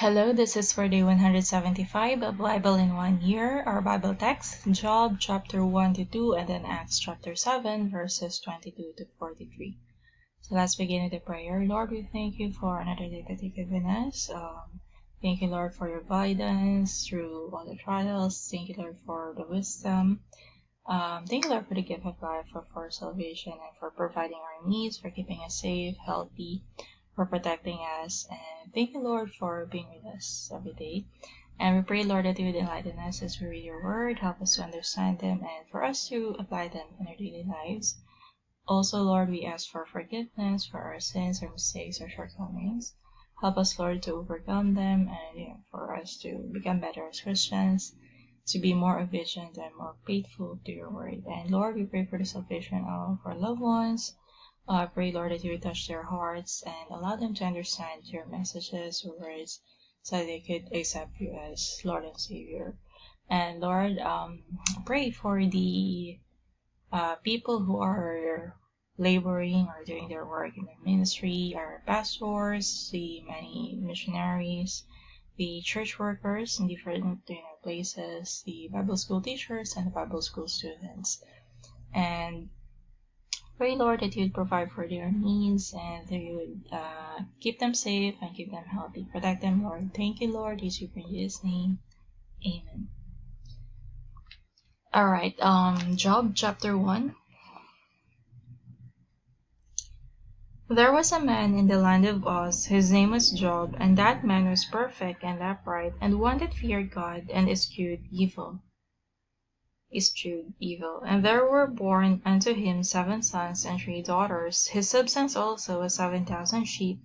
Hello, this is for day 175 of Bible in 1 year. Our Bible text, Job chapter 1 to 2, and then Acts chapter 7, verses 22 to 43. So let's begin with the prayer. Lord, we thank you for another day that you've given us. Thank you, Lord, for your guidance through all the trials. Thank you, Lord, for the wisdom. Thank you, Lord, for the gift of life, for salvation, and for providing our needs, for keeping us safe, healthy, for protecting us, and thank you, Lord, for being with us every day. And we pray, Lord, that you would enlighten us as we read your word, help us to understand them, and for us to apply them in our daily lives. Also, Lord, we ask for forgiveness for our sins, our mistakes, our shortcomings. Help us, Lord, to overcome them, and for us to become better as Christians, to be more obedient and more faithful to your word. And Lord, we pray for the salvation of our loved ones. I pray, Lord, that you would touch their hearts and allow them to understand your messages, your words, so they could accept you as Lord and Savior. And Lord, pray for the people who are laboring or doing their work in the ministry, our pastors, the many missionaries, the church workers in different places, the Bible school teachers, and the Bible school students. And pray, Lord, that you would provide for their needs, and that you would keep them safe and keep them healthy. Protect them, Lord. Thank you, Lord. It's in Jesus' name. Amen. Alright, Job chapter 1. There was a man in the land of Uz, whose name was Job, and that man was perfect and upright, and one that feared God and eschewed evil. And there were born unto him 7 sons and 3 daughters. His substance also was 7,000 sheep,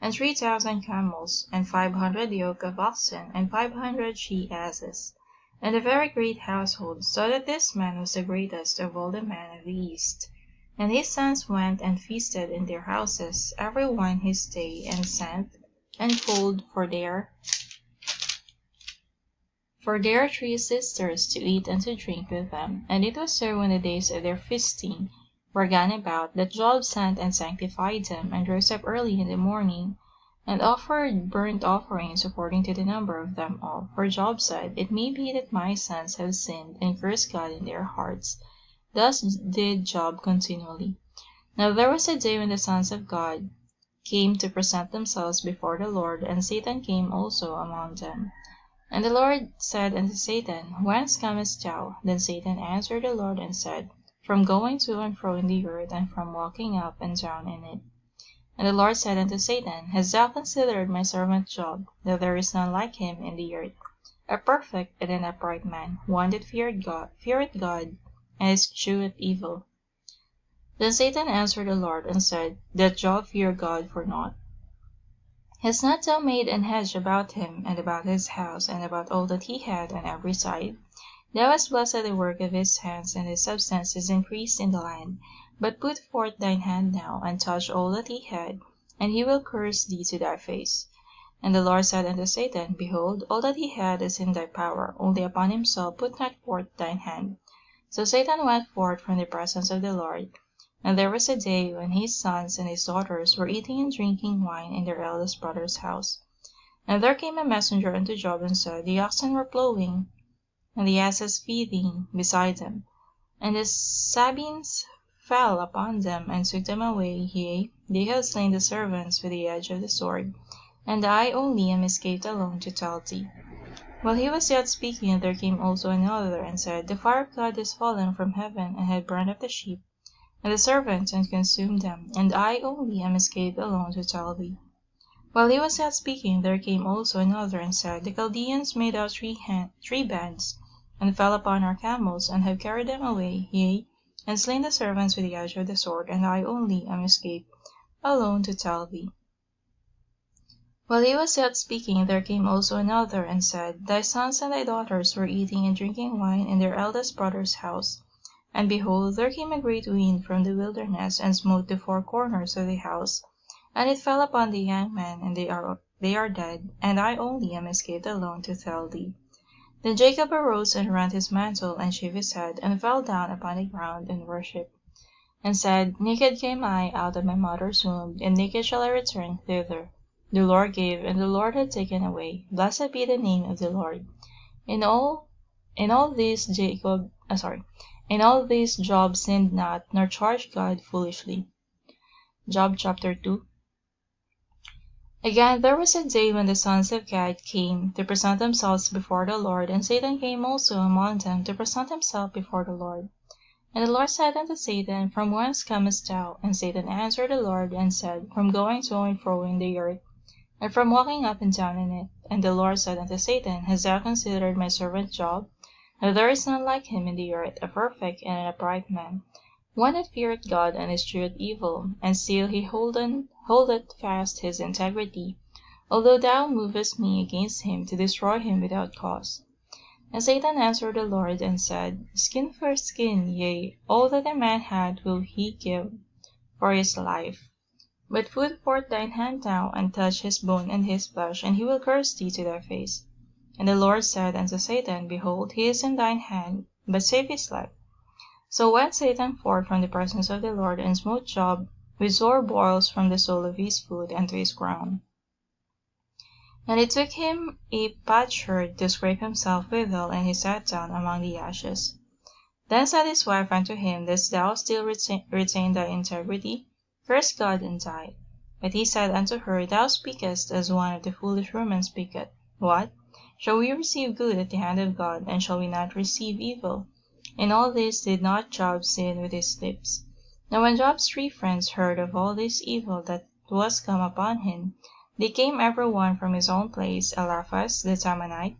and 3,000 camels, and 500 yoke of oxen, and 500 she-asses, and a very great household, so that this man was the greatest of all the men of the east. And his sons went and feasted in their houses, every one his day, and sent and called for their 3 sisters to eat and to drink with them. And it was so when the days of their feasting were gone about, that Job sent and sanctified them, and rose up early in the morning, and offered burnt offerings according to the number of them all. For Job said, "It may be that my sons have sinned, and cursed God in their hearts." Thus did Job continually. Now there was a day when the sons of God came to present themselves before the Lord, and Satan came also among them. And the Lord said unto Satan, "Whence comest thou?" Then Satan answered the Lord and said, "From going to and fro in the earth, and from walking up and down in it." And the Lord said unto Satan, "Hast thou considered my servant Job, that there is none like him in the earth, a perfect and an upright man, one that feareth God, and escheweth evil?" Then Satan answered the Lord and said, "Doth Job fear God for naught? Hast not thou made an hedge about him, and about his house, and about all that he had on every side? Thou hast blessed the work of his hands, and his substance is increased in the land. But put forth thine hand now, and touch all that he had, and he will curse thee to thy face." And the Lord said unto Satan, "Behold, all that he had is in thy power, only upon himself put not forth thine hand." So Satan went forth from the presence of the Lord. And there was a day when his sons and his daughters were eating and drinking wine in their eldest brother's house. And there came a messenger unto Job and said, "The oxen were plowing, and the asses feeding beside them, and the Sabines fell upon them and took them away. Yea, they have slain the servants with the edge of the sword, and I only am escaped alone to tell thee." While he was yet speaking, there came also another and said, "The fire of God is fallen from heaven, and hath burned up the sheep and the servants, and consumed them, and I only am escaped alone to tell thee." While he was yet speaking, there came also another and said, "The Chaldeans made out 3 bands, and fell upon our camels, and have carried them away, yea, and slain the servants with the edge of the sword, and I only am escaped alone to tell thee." While he was yet speaking, there came also another and said, "Thy sons and thy daughters were eating and drinking wine in their eldest brother's house. And behold, there came a great wind from the wilderness, and smote the 4 corners of the house, and it fell upon the young men, and they are dead, and I only am escaped alone to tell thee." Then Jacob arose and rent his mantle, and shaved his head, and fell down upon the ground and worshipped, and said, "Naked came I out of my mother's womb, and naked shall I return thither. The Lord gave, and the Lord had taken away. Blessed be the name of the Lord. In all this Job sinned not, nor charged God foolishly. Job chapter 2. Again, there was a day when the sons of Gad came to present themselves before the Lord, and Satan came also among them to present himself before the Lord. And the Lord said unto Satan, From whence comest thou? And Satan answered the Lord, and said, From going to and fro in the earth, and from walking up and down in it. And the Lord said unto Satan, Hast thou considered my servant Job? That there is none like him in the earth, a perfect and an upright man, one that feareth God and escheweth evil, and still he holdeth fast his integrity, although thou movest me against him to destroy him without cause. And Satan answered the Lord, and said, Skin for skin, yea, all that a man hath will he give for his life. But put forth thine hand now, and touch his bone and his flesh, and he will curse thee to thy face. And the Lord said unto Satan, Behold, he is in thine hand, but save his life. So went Satan forth from the presence of the Lord, and smote Job with sore boils from the sole of his foot unto his crown. And it took him a potsherd to scrape himself withal, and he sat down among the ashes. Then said his wife unto him, Dost thou still retain thy integrity? Curse God and die. But he said unto her, Thou speakest as one of the foolish women speaketh. What? Shall we receive good at the hand of God, and shall we not receive evil? In all this did not Job sin with his lips. Now when Job's three friends heard of all this evil that was come upon him, they came every one from his own place, Eliphaz the Temanite,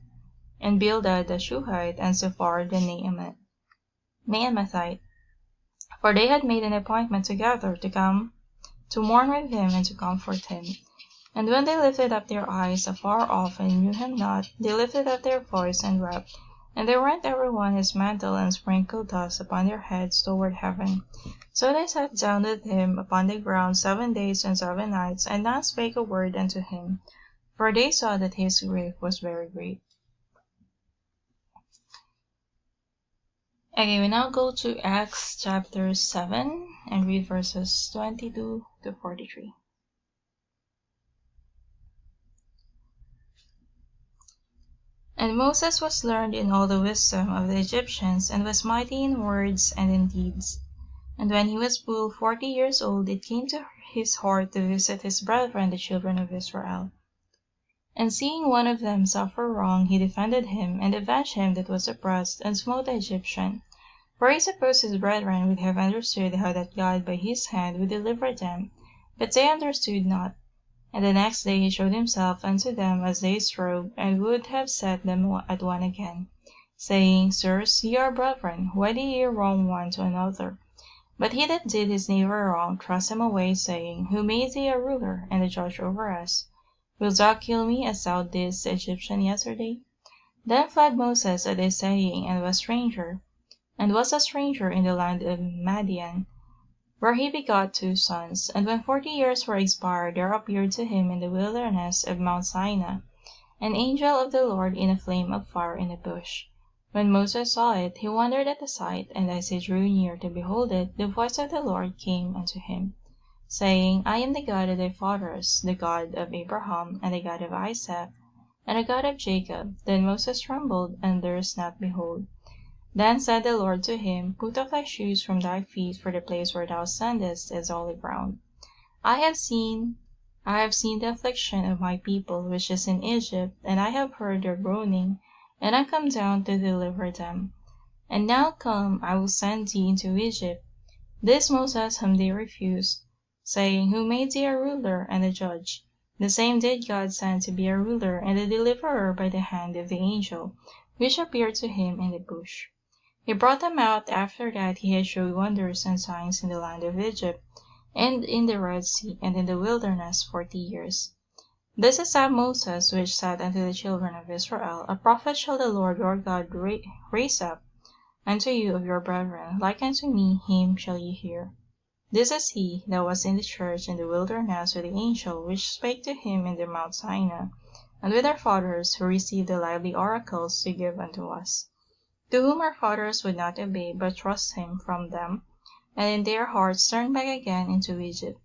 and Bildad the Shuhite, and Zophar the Naamathite. For they had made an appointment together to come to mourn with him and to comfort him. And when they lifted up their eyes afar off and knew him not, they lifted up their voice and wept. And they rent every one his mantle, and sprinkled dust upon their heads toward heaven. So they sat down with him upon the ground 7 days and 7 nights, and none spake a word unto him, for they saw that his grief was very great. Okay, we now go to Acts chapter 7, and read verses 22 to 43. And Moses was learned in all the wisdom of the Egyptians, and was mighty in words and in deeds. And when he was full 40 years old, it came to his heart to visit his brethren, the children of Israel. And seeing one of them suffer wrong, he defended him, and avenged him that was oppressed, and smote the Egyptian. For he supposed his brethren would have understood how that God by his hand would deliver them, but they understood not. And the next day he showed himself unto them as they strove, and would have set them at one again, saying, Sirs, ye are brethren, why do ye wrong one to another? But he that did his neighbor wrong thrust him away, saying, Who made thee a ruler and a judge over us? Wilt thou kill me as thou didst the Egyptian yesterday? Then fled Moses at his saying, and was a stranger in the land of Madian, where he begot 2 sons. And when 40 years were expired, there appeared to him in the wilderness of Mount Sinai an angel of the Lord in a flame of fire in a bush. When Moses saw it, he wondered at the sight, and as he drew near to behold it, the voice of the Lord came unto him, saying, I am the God of thy fathers, the God of Abraham, and the God of Isaac, and the God of Jacob. Then Moses trembled, and durst not behold. Then said the Lord to him, Put off thy shoes from thy feet, for the place where thou standest is holy ground. I have seen the affliction of my people which is in Egypt, and I have heard their groaning, and I come down to deliver them. And now come, I will send thee into Egypt, this Moses whom they refused, saying, Who made thee a ruler and a judge? The same did God send to be a ruler and a deliverer by the hand of the angel, which appeared to him in the bush. He brought them out after that he had showed wonders and signs in the land of Egypt, and in the Red Sea, and in the wilderness 40 years. This is that Moses which said unto the children of Israel, A prophet shall the Lord your God raise up unto you of your brethren, like unto me, him shall ye hear. This is he that was in the church in the wilderness with the angel which spake to him in the Mount Sinai, and with our fathers, who received the lively oracles to give unto us, to whom our fathers would not obey, but thrust him from them, and in their hearts turned back again into Egypt,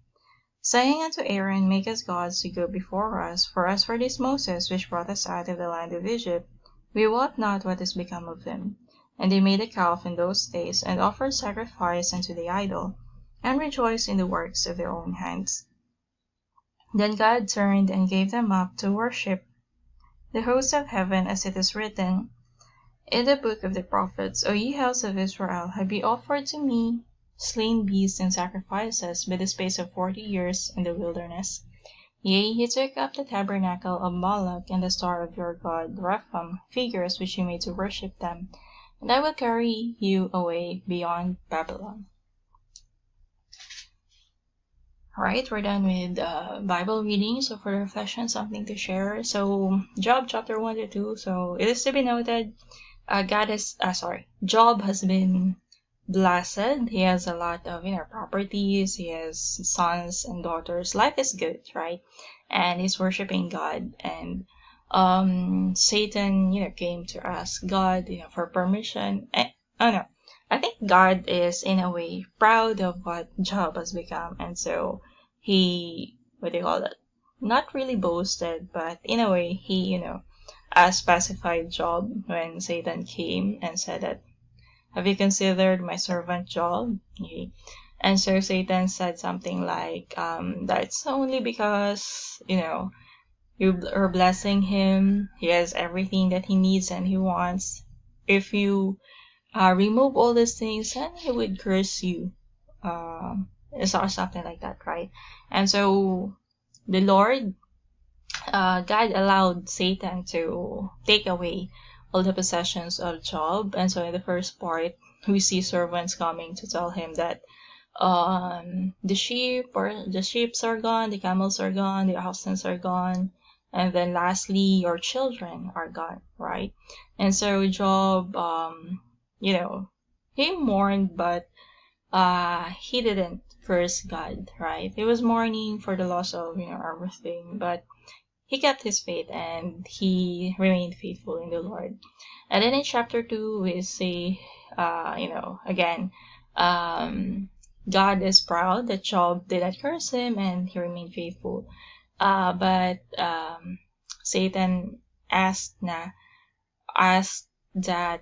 saying unto Aaron, Make us gods to go before us, for as for this Moses, which brought us out of the land of Egypt, we wot not what is become of him. And they made a calf in those days, and offered sacrifice unto the idol, and rejoiced in the works of their own hands. Then God turned and gave them up to worship the hosts of heaven, as it is written in the book of the prophets, O ye house of Israel, have ye offered to me slain beasts and sacrifices by the space of 40 years in the wilderness. Yea, ye took up the tabernacle of Moloch, and the star of your god Repham, figures which ye made to worship them, and I will carry you away beyond Babylon. Alright, we're done with Bible reading, so for reflection, something to share. So, Job chapter 1 to 2, so it is to be noted, Job has been blessed. He has a lot of properties. He has sons and daughters. Life is good, right? And he's worshiping God. And Satan, came to ask God, for permission. I think God is in a way proud of what Job has become, and so he not really boasted, but in a way he pacified Job when Satan came and said that, have you considered my servant Job? And so Satan said something like, that's only because, you are blessing him. He has everything that he needs and he wants. If you remove all these things, and he would curse you. Or something like that, right? And so the Lord, God allowed Satan to take away all the possessions of Job. And so in the first part, we see servants coming to tell him that the sheep are gone, the camels are gone, the oxen are gone, and then lastly, your children are gone, right? And so Job, he mourned, but he didn't curse God, right? He was mourning for the loss of everything, but he kept his faith and he remained faithful in the Lord. And then in chapter 2, we see, God is proud that Job did not curse him and he remained faithful. But Satan asked that,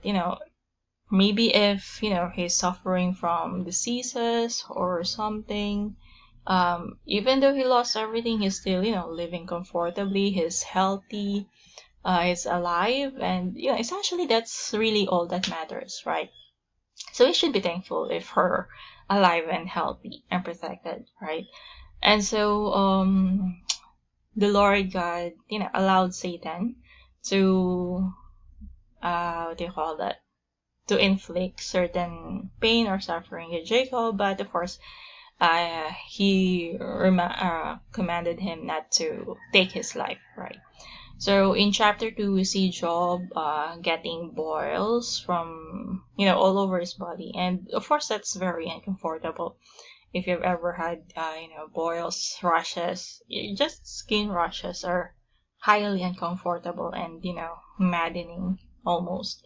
maybe if, he's suffering from diseases or something, even though he lost everything, he's still, living comfortably, he's healthy, he's alive, and, essentially that's really all that matters, right? So we should be thankful if her alive and healthy and protected, right? And so, the Lord God, allowed Satan to, to inflict certain pain or suffering to Jacob, but of course, he commanded him not to take his life, right? So in chapter 2, we see Job getting boils from, all over his body. And of course, that's very uncomfortable. If you've ever had, boils, rashes, just skin rashes are highly uncomfortable and, maddening almost.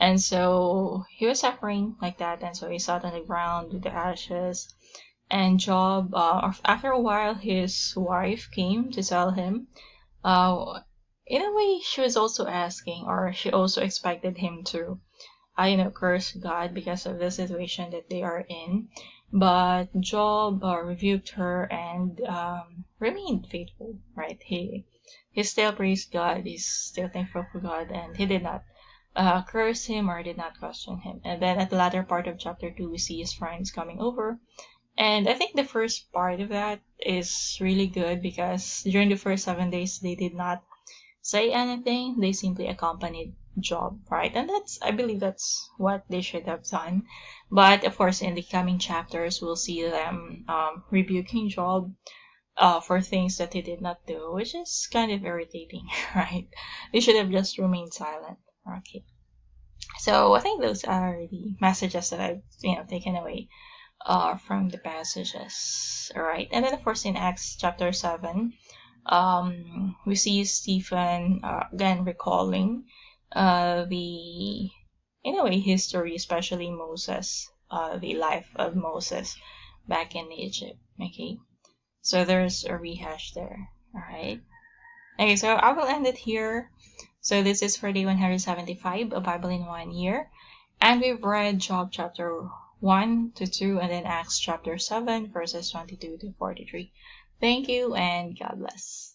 And so he was suffering like that, and so he sat on the ground with the ashes. And Job, after a while, his wife came to tell him. In a way, she was also asking, or she also expected him to, curse God because of the situation that they are in. But Job rebuked her and remained faithful, right? He still praised God, he's still thankful for God, and he did not curse him or did not question him. And then at the latter part of chapter 2, we see his friends coming over. And I think the first part of that is really good because during the first 7 days, they did not say anything. They simply accompanied Job, right? And I believe that's what they should have done. But of course, in the coming chapters, we'll see them rebuking Job for things that he did not do, which is kind of irritating, right? They should have just remained silent. Okay, so I think those are the messages that I've taken away from the passages. All right, and then of course in Acts chapter 7, we see Stephen again recalling the history, especially Moses, the life of Moses back in Egypt. Okay, So there's a rehash there. All right. Okay, so I will end it here. So this is for day 175 of Bible in 1 year. And we've read Job chapter 1 to 2 and then Acts chapter 7 verses 22 to 43. Thank you and God bless.